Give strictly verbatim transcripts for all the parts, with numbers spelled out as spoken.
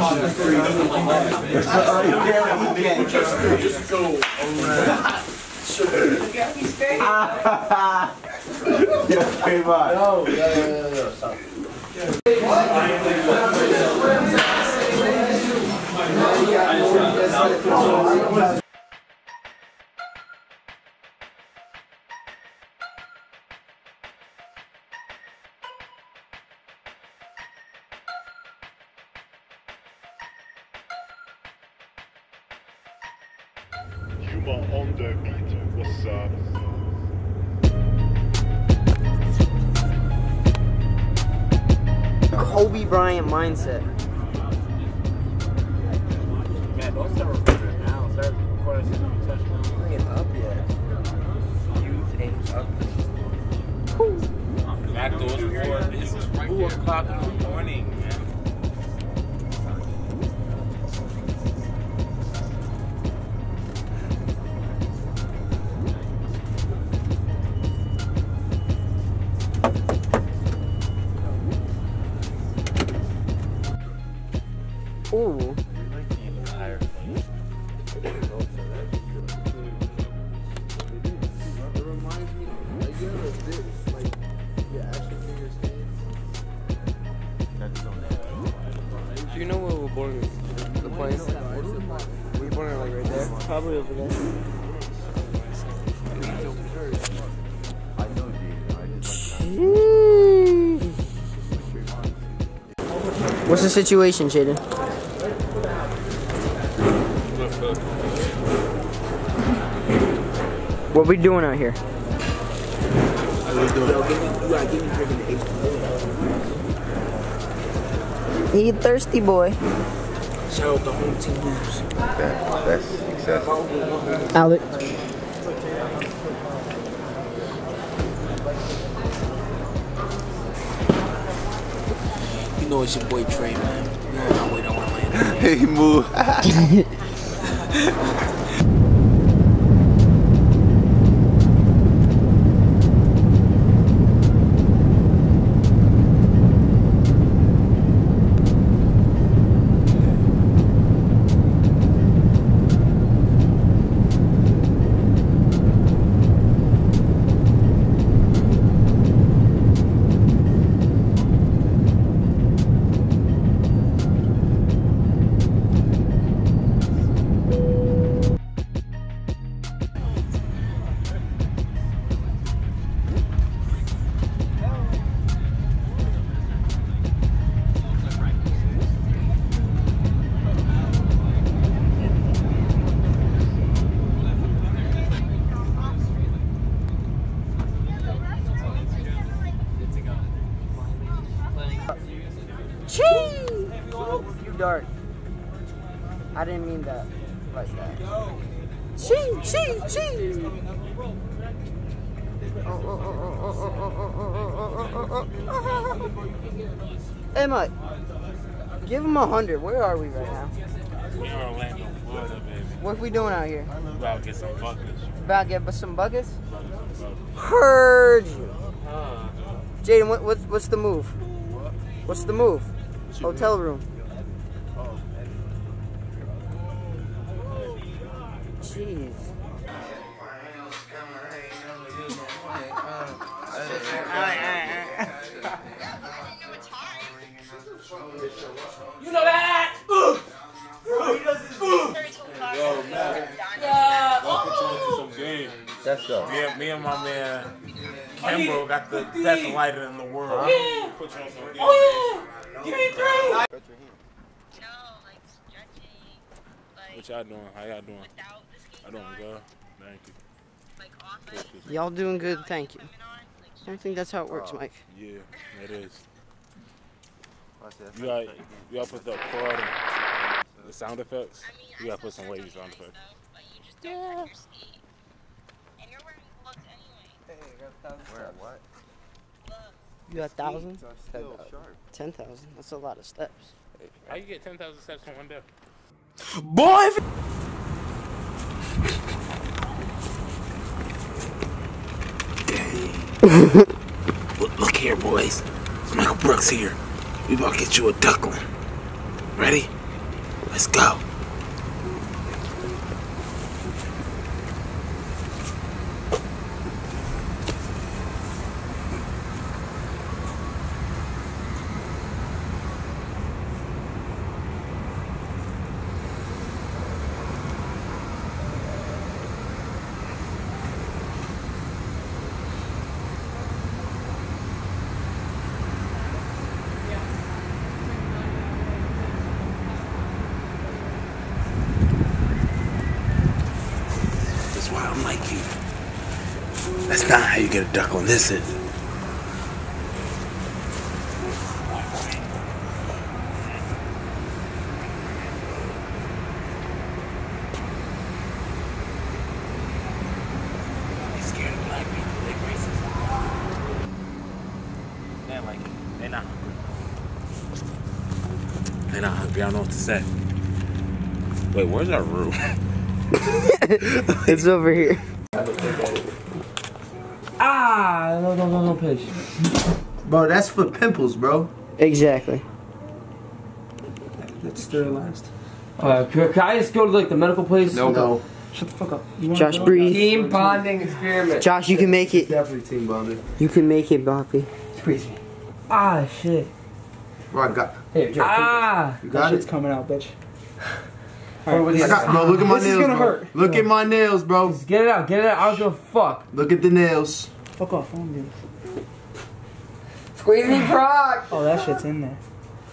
Just go around. You got me staying. Yeah, pretty much. No, yeah, yeah, yeah, yeah. Stop. What? On the beat, what's up? Kobe Bryant mindset. Man, don't start recording now. Start recording some touchdown. It ain't up yet. Youth ain't up. Cool. Back doors for this is right two o'clock in the morning, man. Ooh. Do you know where we're born? The place? We're born like right there. Probably over there. I know, dude. What's the situation, Jaden? What we doing out here? He thirsty boy. Shout out the home team moves. That, that's successful. Alex. You know it's your boy Trey, man. You're on my way to Orlando. Hey, move. Dark. I didn't mean that like that. Chee, chee, chee. Hey, Mike, give him a hundred. Where are we right now? We're in Orlando, Florida, baby. What we doing out here? We're about to get some buckets. About to get some buckets? Heard you. Jaden, what, what's, what's the move? What's the move? Hotel room. Jeez. You know that! Yo, man. Yeah. Welcome to some game. That's up. Me, me and my man Kimbrough got the best lighter in the world. Yeah. Put you on some game. Oh, yeah. Give me three. No, like stretching. Like, what y'all doing? How y'all doing? I don't go. Thank you. Y'all doing good, thank you. I think that's how it works, Mike. Yeah, it is. You gotta, you gotta put the chord and the sound effects. You gotta put some wavy sound effects. Yeah. And you're wearing gloves anyway. Hey, I got a thousand. Where, what? You got a thousand? Ten thousand. That's a lot of steps. How you get ten thousand steps in one day? Boy! Look, look here, boys. It's Michael Brooks here. We about to get you a duckling. Ready? Let's go. That's not how you get a duck on this, is it? They scared of black people, they racist. They ain't like it. They not hungry. They not hungry, I don't know what to say. Wait, where's our room? It's over here. Ah, no, no, no, no pitch. Bro, that's for pimples, bro. Exactly. That's sterilized. Uh, can I just go to like the medical place? No, no. Shut the fuck up. You Josh, breathe. Team bonding experiment. Josh, you can make it. Definitely team bonding. You can make it, Boppy. Squeeze me. Ah, shit. Bro, I got. Hey, Josh. Ah, you got that shit's it. Coming out, bitch. All right, I got, bro, look at my this nails, bro. Look yeah. at my nails, bro. Just get it out, get it out. I don't give a fuck. Look at the nails. Fuck off, I don't give a fuck. Squeeze me, Brock. Oh, that shit's in there.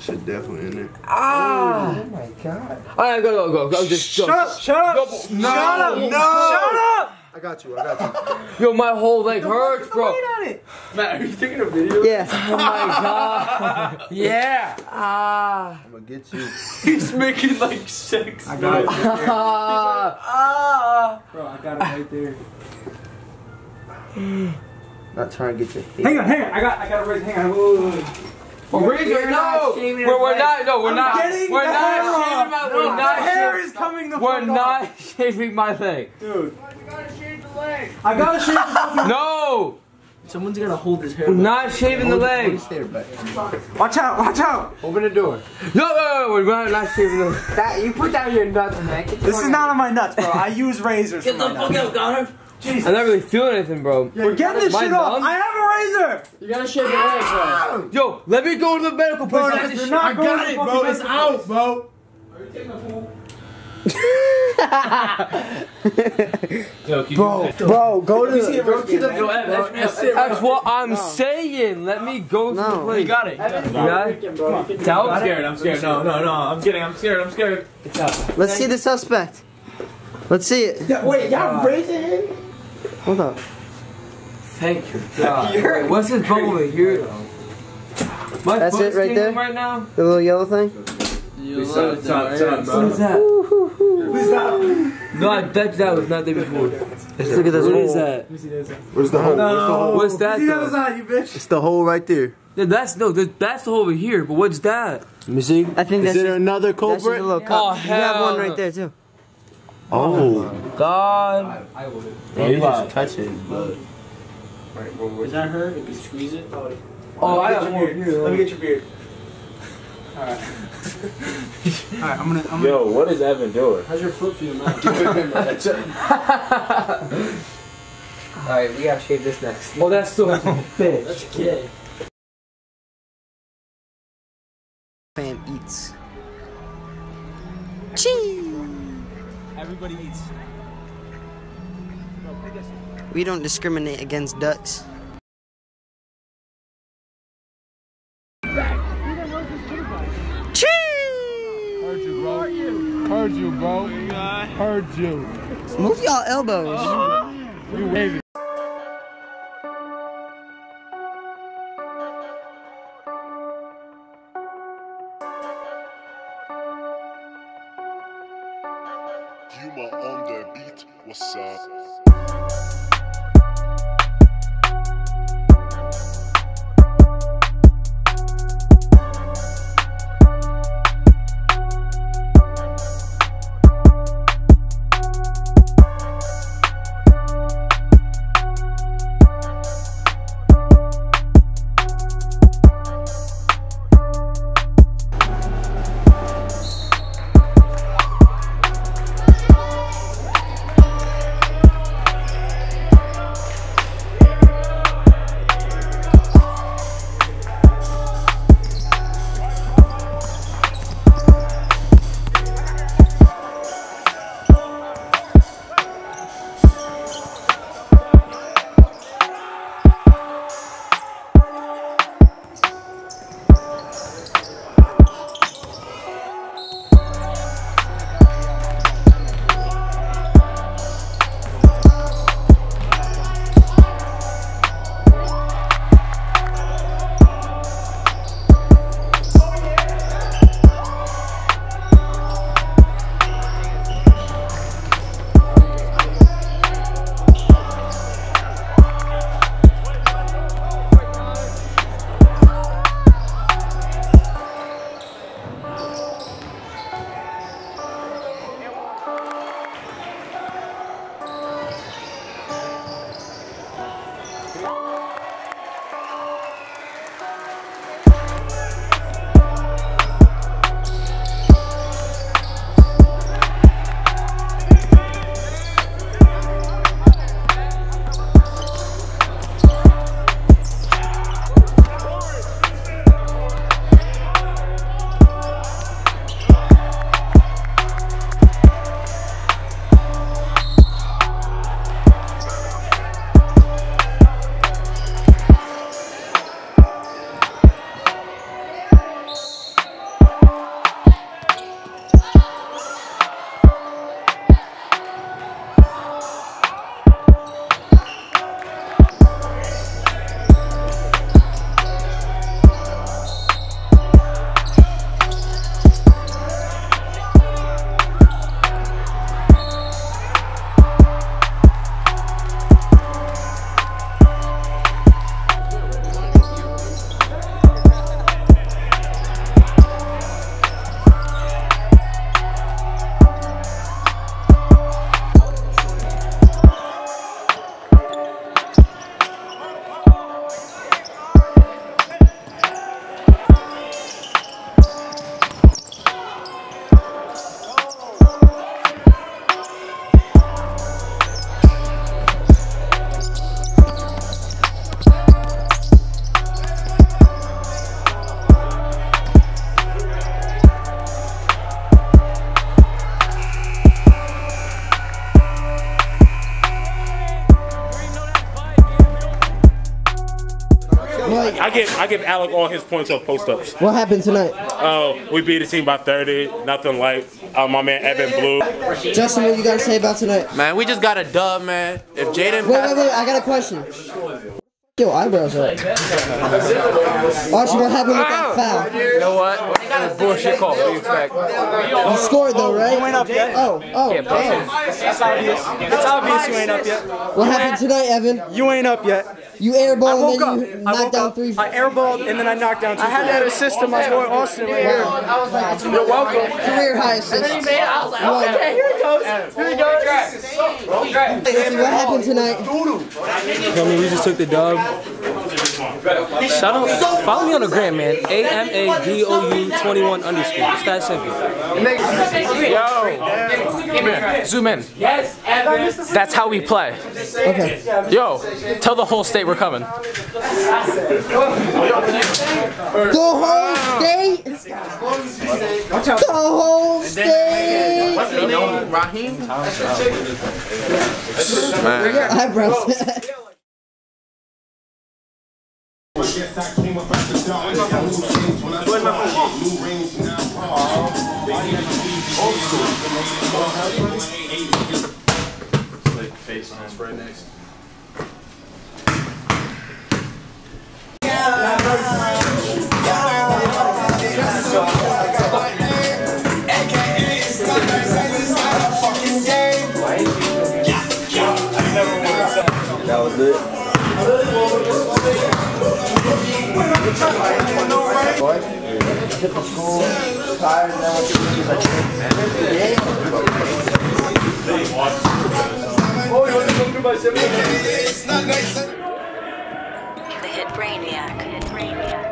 Shit definitely in there. Ah! Oh, oh my god. All right, go, go, go, go. Just shut go. up, shut up, go. No, shut up, no, shut up. I got you, I got you. Yo, my whole leg Yo, hurts, bro. On it. Matt, are you taking a video? Yeah. Oh my god. Yeah. Ah. I'm gonna get you. He's making like six. I got it. Right there. Ah. Bro, I got it right there. Not trying to get your head. Hang on, hang on. I got, I got to raise. Hang on. Ooh. Well, Razor, no! We're, we're not, no, we're I'm not. We're not, my, no, we're not hair is coming the We're not off. shaving my leg. Dude. I gotta shave the leg. I gotta shave the leg. No! Someone's gonna hold his hair. We're not shaving the leg. Watch out, watch out! Open the door. No, no, no, we're not shaving the leg. That, you put down your nuts, man. This is not on my nuts, bro. I use razors. Get the fuck out, Connor. Jesus. I'm not really feeling anything, bro. Yeah, we're getting this shit off. I have a razor. You gotta shave your leg, bro. Yo, let me go to the medical place. Bro, you're not I got it, bro. It's out, place. bro. Are you taking a pool? Yo, bro, bro, go to the. Go to the. That's what I'm no. saying. Let no. me go no. to the place. You got it. You got it. I'm scared. I'm scared. No, no, no. I'm kidding. I'm scared. I'm scared. It's out. Let's see the suspect. Let's see it. Yeah, wait, y'all raising him? Hold up. Thank you, God. Wait, what's this bubble here, though? My That's it right there? Right now? The little yellow thing? You it, it, it, right? it, what is that? What is that? No, I bet that was not there before. Let's look at this what hole. What is that? Where's the hole? No. What's that, you though? You bitch. It's the hole right there. Yeah, that's no, that's the hole over here, but what's that? Let me see. I think is that's there a, another culprit? That's yeah. Oh, hell. You have one right there, too. Oh, God. I, I would. Bro, you just touch it, but. Is that her? If you squeeze it? Oh, oh I got more beard. Let me get your beard. Alright. Alright, I'm gonna. I'm Yo, gonna... what is Evan doing? How's your foot feeling, man? Alright, we gotta shave this next. Well, that's still a bitch. That's gay. Fam eats. Cheese! Everybody eats. We don't discriminate against ducks. Cheese! Heard you, bro. Heard you, bro. Heard you. Move y'all elbows. Uh-huh. You waving. Humor on the beat, what's up? give I give Alec all his points off post ups. What happened tonight? Oh, uh, we beat the team by thirty. Nothing like uh, my man Evan Blue. Justin, what you gotta say about tonight? Man, we just got a dub, man. If Jaden. Wait, wait, wait! I got a question. Yo, eyebrows up. Archie, what happened with that foul? You know what? It was bullshit call. What do you expect? You scored though, right? You ain't up yet. Oh, oh, damn. It's obvious. It's obvious you ain't up yet. What happened tonight, Evan? You ain't up yet. You airballed and then you knocked down three. I airballed and then I knocked down two. I had that assist to my boy Austin right here. I was like, you're welcome. Career high assist. And then he made it. I was like, okay, here it goes. Here it goes. What happened tonight? I mean, we just took the dub. Shout out, follow me on the gram, man. A M A D O U twenty-one underscore. It's that simple. Yo. Come here. Zoom in. That's how we play. Okay. Yo, tell the whole state we're coming. The whole state? The whole state? What's his name? Raheem? Man. Eyebrows. I came up at the dark, I got new chains when I started, new rings now, oh, they need to be old school, oh, like face on us right next. That was good. Typical school, tired, and then what you do is like, yeah. Oh, you want to go through by seven? It's not nice. The hit Brainiac. Hit Brainiac.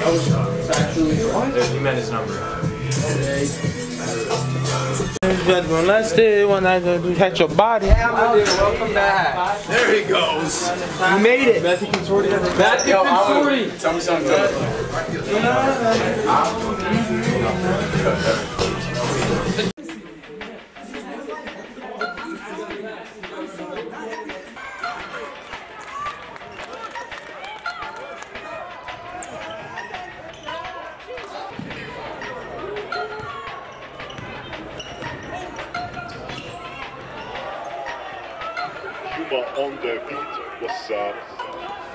It's actually what? There's, you met his number. Okay. One last day when I catch your body. Yeah, my dude, welcome back. There he goes. You made it. Matthew Consorti. Matthew Consorti. Tell me something. Yeah. On the beat, what's up?